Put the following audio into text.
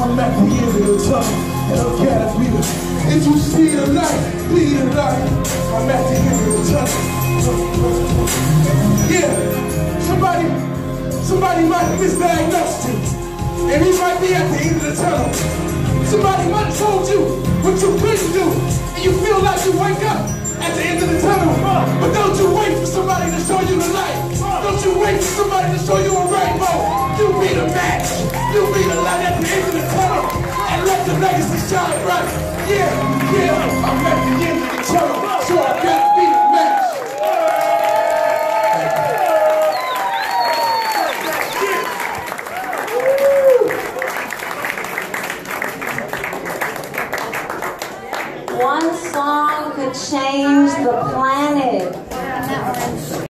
I'm back to years ago, tough, and I'm glad I beat it. If you see the light, bleed the light. I'm back to years ago, tough. Yeah, somebody might misdiagnose you, and he might be at the end of the tunnel. Somebody might told you what you couldn't do, and you feel like you wake up at the end of the tunnel. But don't you wait for somebody to show you the light. Don't you wait for somebody to show you a rainbow. You be the match. You be the light at the end of the tunnel. And let the legacy shine bright. Yeah, I'm ready.